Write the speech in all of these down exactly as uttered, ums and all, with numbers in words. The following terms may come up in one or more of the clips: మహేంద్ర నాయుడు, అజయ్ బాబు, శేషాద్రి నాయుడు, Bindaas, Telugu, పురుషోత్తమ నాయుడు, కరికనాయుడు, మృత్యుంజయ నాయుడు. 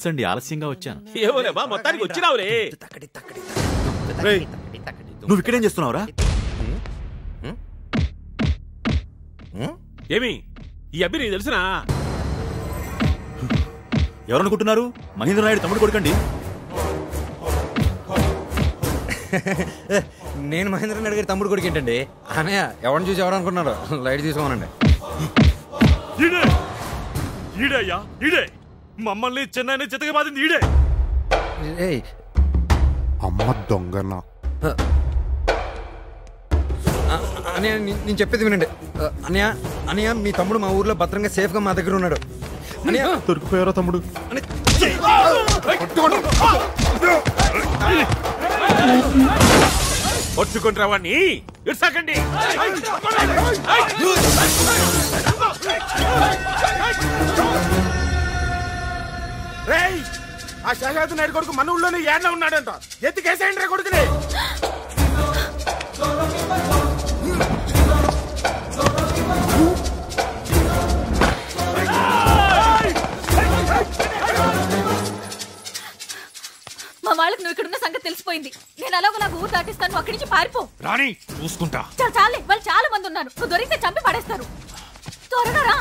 క్షమించండి ఆలస్యంగా వచ్చాను. ఏమోలేవా మొత్తానికి వచ్చినావులే. నువ్వు ఇక్కడేం చేస్తున్నావురా? ఏమి ఈ అబ్బి నీకు తెలిసినా? ఎవరనుకుంటున్నారు? మహేంద్ర నాయుడు తమ్ముడు కొడుకండి. నేను మహేంద్ర నాయుడు గారి తమ్ముడు కొడుకు ఏంటండి? అనయ్య ఎవరిని చూసి ఎవరు అనుకున్నారు? లైట్ తీసుకోనండి. మమ్మల్ని చెన్నైని చితక బాధింది ఈడే. అమ్మ దొంగనా అనయ్య, నేను చెప్పేది వినండి. అనయ్య అనయ్య మీ తమ్ముడు మా ఊర్లో భద్రంగా సేఫ్గా మా దగ్గర ఉన్నాడు. అనయ్య దొరికిపోయారా తమ్ముడు? పట్టుకుంటారా వాడిని? ఇడ్సాకండి. ఆ శేషాద్రి నాయుడు కొడుకు మన ఊళ్ళోనే ఏడ్లా ఉన్నాడంట. ఎత్తికేసేయండి రా కొడుకుని. మా వాళ్ళకి నువ్వు ఇక్కడున్న సంగతి తెలిసిపోయింది. నేను అలాగో నాకు ఊరు దాటిస్తాను, అక్కడి నుంచి పారిపో. రాణి చూసుకుంటా. చాలే, వాళ్ళు చాలా మంది ఉన్నారు. నువ్వు దొరికితే చంపి పడేస్తారు. త్వరగా రా.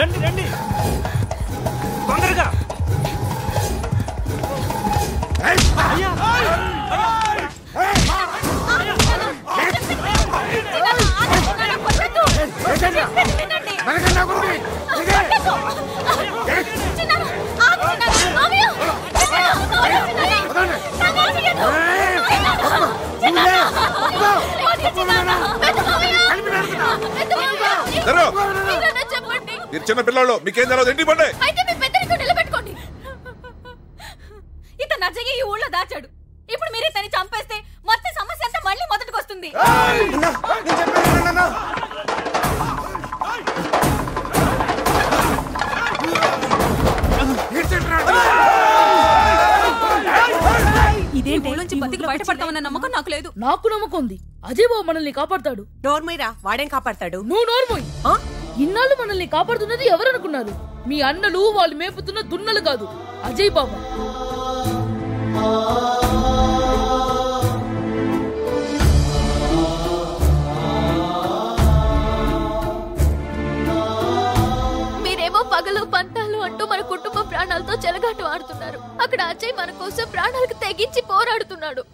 రండి రండి తొందరగా. మీరు చిన్న పిల్లలు, మీకేం జరగదు. ఎండి పండి నిలబెట్టుకోండి. ఇతను నచ్చగా ఈ ఊళ్ళో దాచాడు. ఇప్పుడు మీరు ఇతన్ని చంపేస్తే మొత్తం సమస్య అంతా మళ్ళీ మొదటికి వస్తుంది. నమ్మకం నాకు లేదు. నాకు నమ్మకం ఉంది. అజయ్ బాబు మనల్ని కాపాడతాడు. నోర్మోయిరా, వాడేం కాపాడతాడు? నువ్వు నోర్మోయి. ఇన్నాళ్ళు మనల్ని కాపాడుతున్నది ఎవరనుకున్నారు? మీ అన్నలు వాళ్ళు మేపుతున్న దున్నలు కాదు, అజయ్ బాబు. మీరేమో పగలు పంతాలు అంటూ మన కుటుంబ ప్రాణాలతో చెలగాట ఆడుతున్నారు. అక్కడ అజయ్ మన కోసం ప్రాణాలకు తెగించి పోరాడుతున్నాడు.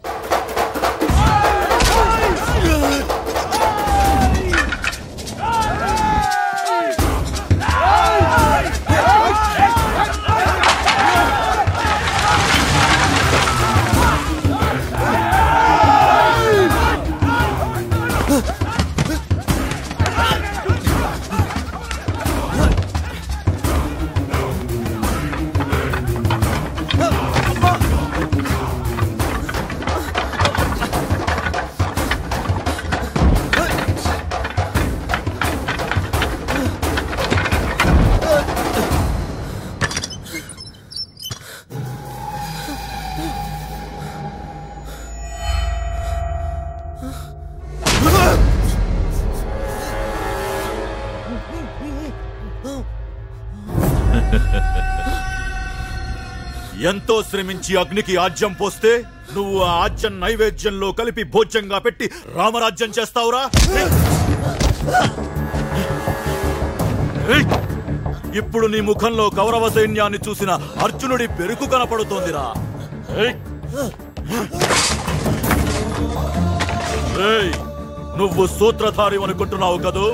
ఎంతో శ్రమించి అగ్నికి ఆజ్యం పోస్తే నువ్వు ఆ ఆజ్యం నైవేద్యంలో కలిపి భోజ్యంగా పెట్టి రామరాజ్యం చేస్తావురా? ఇప్పుడు నీ ముఖంలో కౌరవ సైన్యాన్ని చూసిన అర్జునుడి పెరుకు కనపడుతోందిరా. నువ్వు సూత్రధారి అనుకుంటున్నావు కదూ?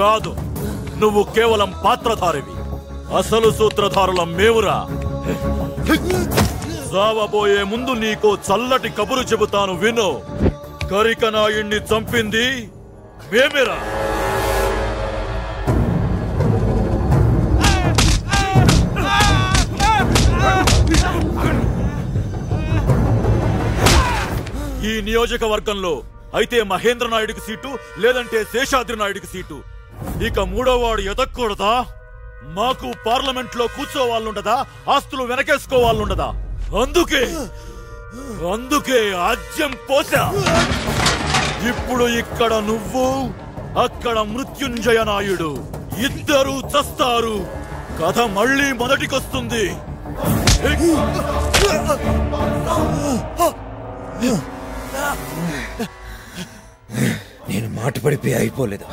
కాదు, నువ్వు కేవలం పాత్రధారివి. అసలు సూత్రధారుల మేవురా. సావబోయే ముందు నీకో చల్లటి కబురు చెబుతాను విను. కరికనాయుణ్ణి చంపింది మేమేరా. ఈ నియోజకవర్గంలో అయితే మహేంద్ర నాయుడికి సీటు, లేదంటే శేషాద్రి నాయుడికి సీటు. ఇక మూడోవాడు ఎదక్కూడదా? మాకు పార్లమెంట్ లో కూర్చోవాళ్ళుండదా? ఆస్తులు వెనకేసుకోవాళ్ళుండదా? అందుకే అందుకే ఆజ్యం పోసా. ఇప్పుడు ఇక్కడ నువ్వు, అక్కడ మృత్యుంజయ నాయుడు, ఇద్దరు చస్తారు. కథ మళ్ళీ మొదటికొస్తుంది. నేను మాట పడిపోయి అయిపోలేదు.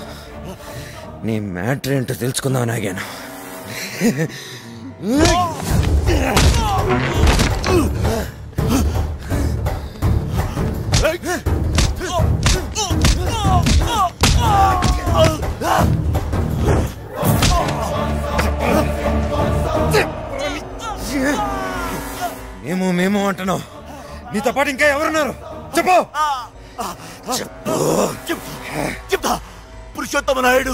నీ మ్యాటర్ ఏంటో తెలుసుకుందామని ఆగాను. మేము మేము అంటున్నావు, నీతో పాటు ఇంకా ఎవరున్నారు చెప్పు. చెప్తా. పురుషోత్తమ నాయుడు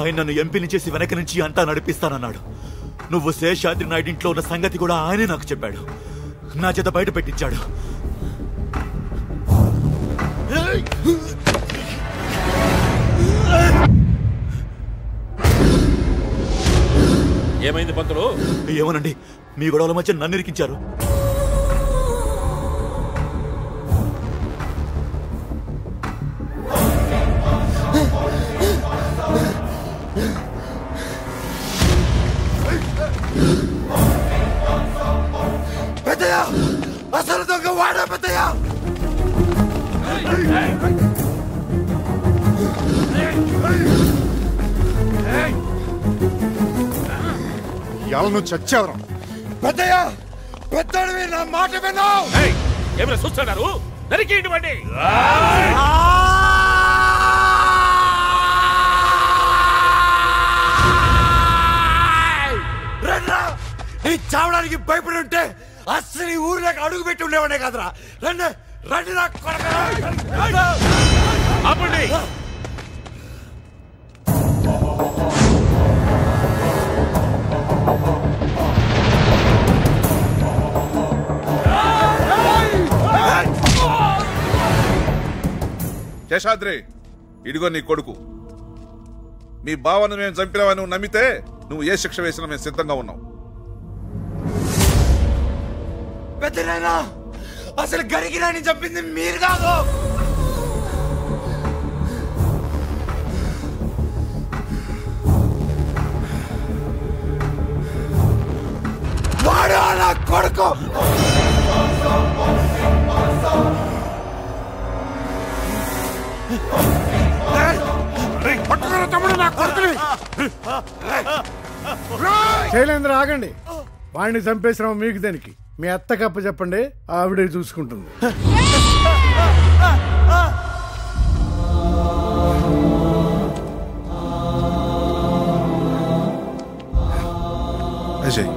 ఆయన నన్ను ఎంపీని చేసి వెనక నుంచి అంతా నడిపిస్తానన్నాడు. నువ్వు శేషాద్రి నాయుడు ఇంట్లో ఉన్న సంగతి కూడా ఆయనే నాకు చెప్పాడు. నా చేత బయట పెట్టించాడు. ఏమైంది పంతులు? ఏమోనండి, మీ గొడవల మధ్య నన్ను ఇరికించారు. అసలు దొంగ వాడా పెద్దయ్యా. ఇవాళ నువ్వు చచ్చావరా పెద్దయ్యా. పెద్దడివి, నా మాట విన్నావు. ఏమైనా చూస్తున్నారు, నరికేయండి. నీ చావడానికి భయపడి ఉంటే అసలు ఈ ఊరిలోకి అడుగు పెట్టి ఉండేవాడే కాదురా. రండి రండి నాకు అప్పండి. శేషాద్రి, ఇడిగో నీ కొడుకు. మీ బావను మేము చంపినవా నువ్వు నమ్మితే నువ్వు ఏ శిక్ష వేసినా మేము సిద్ధంగా ఉన్నావు. పెద్దనైనా అసలు గరికినాని చెప్పింది మీరు కాదు. వాడు అలా కొడుకు. తమ్ముడు నా కొడుకుని శైలేంద్ర, ఆగండి. వాడిని చంపేసినావు మీకు దానికి మీ అత్త కప్ప చెప్పండి, ఆవిడే చూసుకుంటుంది. అజయ్,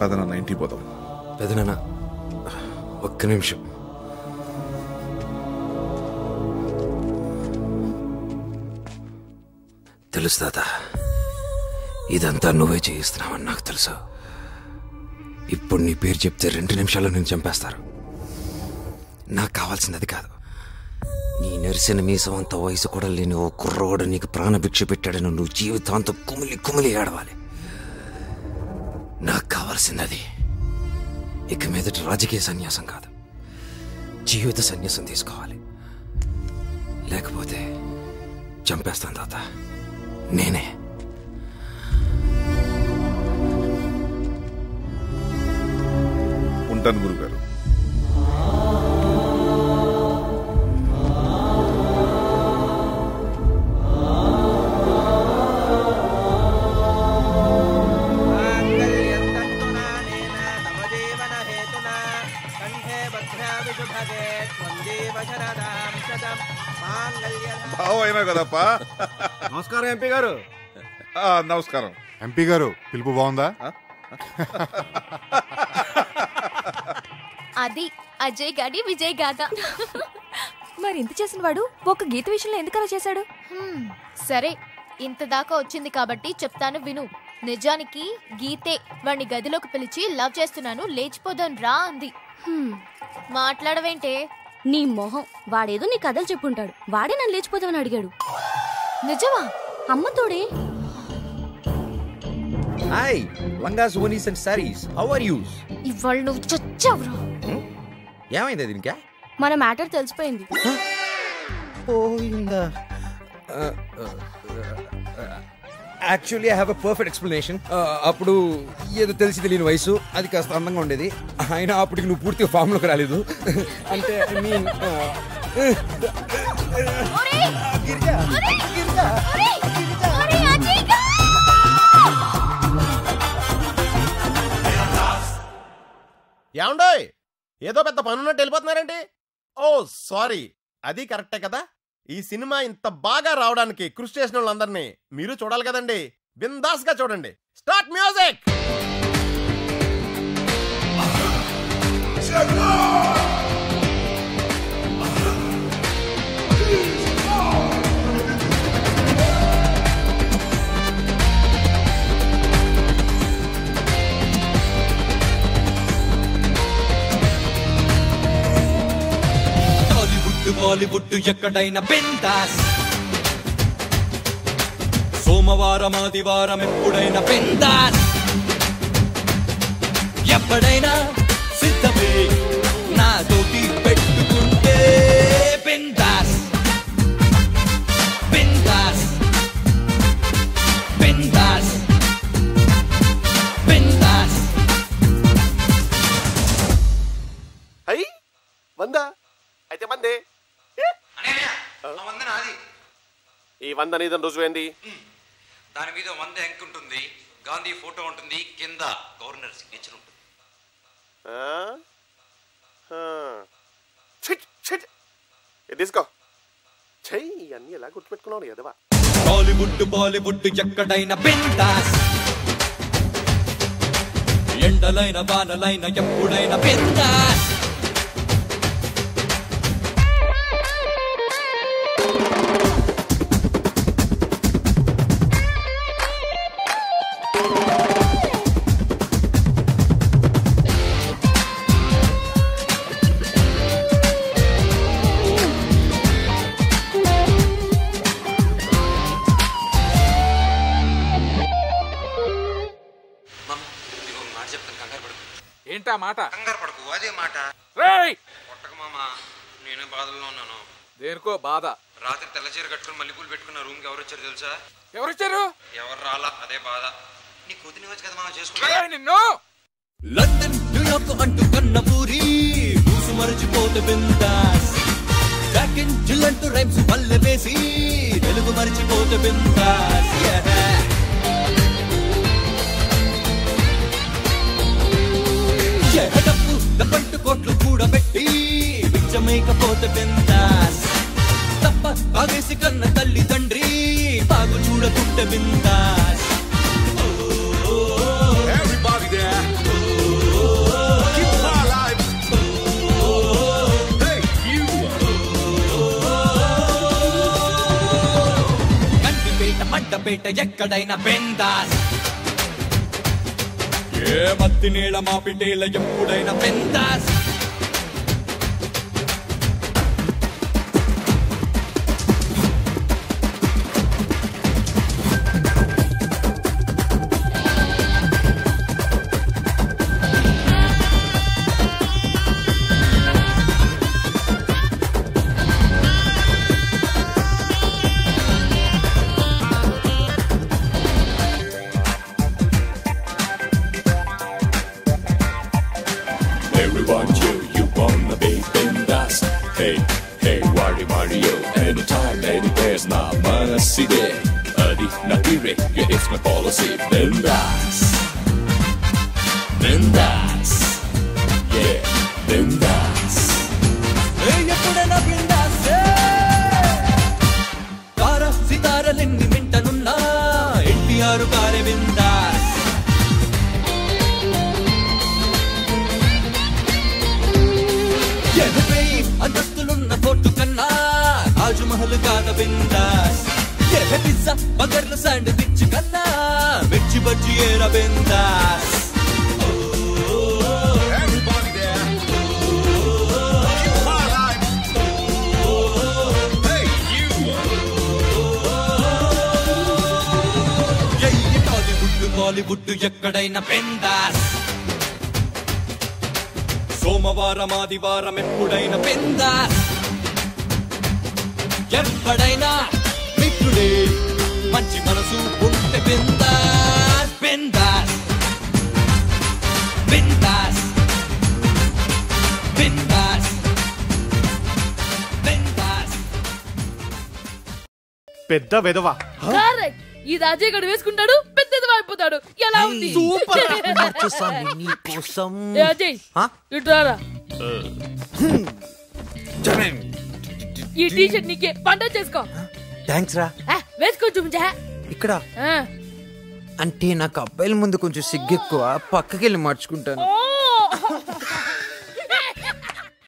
పెదనాన్న ఇంటికి పోదాం. పెదనాన్న ఒక్క నిమిషం. తెలుసు తాత, ఇదంతా నువ్వే చేయిస్తున్నావని నాకు తెలుసు. ఇప్పుడు నీ పేరు చెప్తే రెండు నిమిషాల్లో నేను చంపేస్తారు. నాకు కావాల్సింది అది కాదు. నీ నెరిసిన మీసం అంత వయసు కూడా లేని ఓ కుర్రోడు నీకు ప్రాణభిక్ష పెట్టాడని నువ్వు జీవితాంతం కుమిలి కుమిలి ఏడవాలి. నాకు కావాల్సింది అది. ఇక మీదట రాజకీయ సన్యాసం కాదు, జీవిత సన్యాసం తీసుకోవాలి. లేకపోతే చంపేస్తాను తాత, నేనే. ఉంటాను గురుగారు. బావైనా కదప్పా. నమస్కారం ఎంపీ గారు. నమస్కారం ఎంపీ గారు. పిలుపు బాగుందా? అది అజయ్ గాడి విజయ్ గాథ. మరి ఇంత చేసిన వాడు ఒక గీత విషయంలో ఎందుకలా చేశాడు? సరే, ఇంత దాకా వచ్చింది కాబట్టి చెప్తాను విను. నిజానికి గీతే వాడిని గదిలోకి పిలిచి లవ్ చేస్తున్నాను, లేచిపోదాం రా అంది. మాట్లాడవేంటే? నీ మొహం. వాడేదో నీ కథలు చెప్పుంటాడు. వాడే నన్ను లేచిపోదామని అడిగాడు. నిజమా? అమ్మతోడే. Hi, Langas, Onis and Saris. How are you? Ival no chachavro. Yeah, why didn't you? Mana matter tells Pendi. Oh, Linda. Uh, uh, uh, actually, I have a perfect explanation. Uh, Apudu, ye do telsi telinu vaisu. Adi kasta amang onde di. Aina apudu nu purti farmlo karali do. Ante I mean. Ori. Girja. Ori. Girja. Ori. Ori. Ajiga. Yaundoi. Yedo petha panuna telipot narante. Oh, sorry. Adi correct kada. This cinema is very good for Krush Station. You can see it. Bindaas ga chodandi. Start music! Bollywood to Yakadaina Bindaas Somavaram Adivaram Eppudaina Bindaas Eppadaina Siddhame Na Toti Pettukunte Bindaas Bindaas Bindaas Bindaas Hey, Vanda Aithe Vande This one is the one that is the Gandhi photo on the Kinda governor's signature. Huh? Huh? Chit, chit. It is go. Chay, and you'll have good with Gloria. Bollywood to Bollywood to Yakadaina Bindaas. Yendalaina, Banalaina, Yapudaina Bindaas. ఏంటా మాట కంగర్పడకు అదే మాట రేయ్ కొట్టక మామ నేనే బాధల్లో ఉన్నాను దేనికో బాధ రాత్రి తెల్లచీర కట్టుకొని మల్లిపూలు పెట్టుకున్న రూమ్ కి ఎవరు వచ్చారు తెలుసా ఎవరు వచ్చారు ఎవరు రాలా అదే బాధ నీ కొద్ది నివచ కదా మామ చేసుకుంటా నిన్ను లండన్ న్యూయార్క్ అంటూ కన్నపూరి పూసు మరిచిపోతే బిందాస్ బ్యాక్ ఇన్ జిల్లంటూ రైమ్స్ పల్లె వేసి తెలుగు మరిచిపోతే బిందాస్ పోతే బిందాస్ తప్ప బాగేసి కన్న తల్లి తండ్రి బాగు చూడకుంటే bindaas everybody there keep us alive thank you కంటి పేట మంట పేట ఎక్కడైనా బిందాస్ ఏ మత్తి నీళ్ళ మా పిటేల ఎప్పుడైనా బిందాస్ Everyone cheer you on the big Bindaas Hey, hey, wari wari yo Anytime, any place, na manasi de Adi, na tire, yeah, it's my policy Bindaas Bindaas Yeah, Bindaas Hey, you put in a Bindaas, yeah Tara, sitara, linni, mintanunna N T R kare Bindaas अंदस्तुलुन्न photo कन्ना आज महल गाना बिंदास ये है pizza बगरल sandwich कन्ना मिर्ची बर्ची ये रा बिंदास everybody there keep us alive thank you ये ये Bollywood Bollywood ఎక్కడైనా బిందాస్ సోమవారం ఆదివారం ఎప్పుడైనా బిందాస్ ఎప్పుడైనా మిత్రుడే మంచి మనసు ఉంటే బిందాస్ బిందాస్ బిందాస్ బిందాస్ బిందాస్ పెద్ద వెదవా కరెక్ట్ ఈ రాజే గడు వేసుకుంటాడు పెద్దది వాడిపోతాడు ఎలా ఉంది సూపర్ వచ్చేసామి నీ కోసం రాజే హ ఇట్రారా జనం ఈ టీ షర్ట్ నీకే పండ చేసుకో థాంక్స్ రా వేసుకో చూంజా ఇక్కడ అంటే నాకు అబ్బాయిల ముందు కొంచెం సిగ్గెక్కువ పక్కకి వెళ్ళి మార్చుకుంటాను